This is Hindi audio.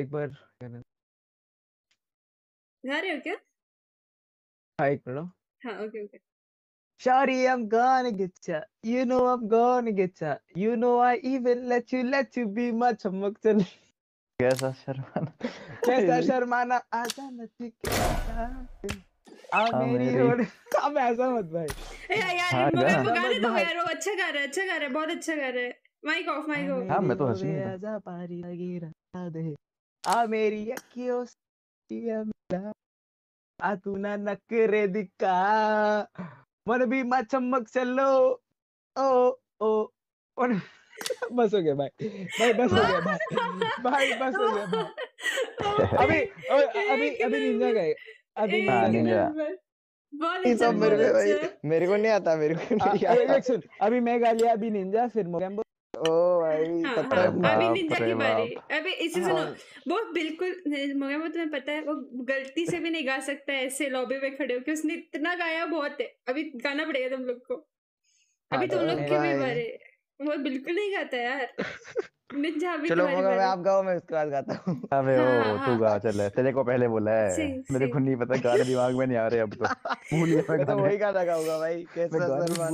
एक बार गा रहे हो क्या? हाँ एक मिनट। हाँ okay okay. Shawty, I'm gonna get ya. You know I'm gonna get ya. You know I even let you be my चमक चले। कैसा शर्माना आजा नची आ मेरी होड़। अब ऐसा मत भाई। यार मैं वो गाने तो यार वो अच्छा गा रहे बहुत अच्छा गा रहे। Mic off mic off. हाँ मैं तो हंसी नहीं। आजा पारी लगी रहा दे आ मेरी अखियों से मिला आ तू ना नखरे दिखा मन भी मां चमक चलो ओ और बस हो गया भाई बस हो गया। अभी निंजा गए मेरे को नहीं आता अभी मैं गा लिया अभी निंजा फिर मोगैम्बो ओ भाई पता है अभी निंजा की बारी। अभी इसी सुनो वो बिल्कुल मोगैम्बो तुम्हें पता है वो गलती से भी नहीं गा सकता है ऐसे लॉबी में खड़े होके उसने इतना गाया बहुत है अभी गाना पड़ेगा तुम लोग को। अभी तुम लोग के भी बारे वो बिल्कुल नहीं गाता यार निंजा। अभी चलो मैं आप गाओ मैं उसके बाद गाता हूँ। अबे ओ तू गा चल तेरे को पहले बोला है मेरे को नहीं पता गाना दिमाग में नहीं आ रहे अब तो भूल गया मैं तो वही गाना गाऊंगा भाई कैसा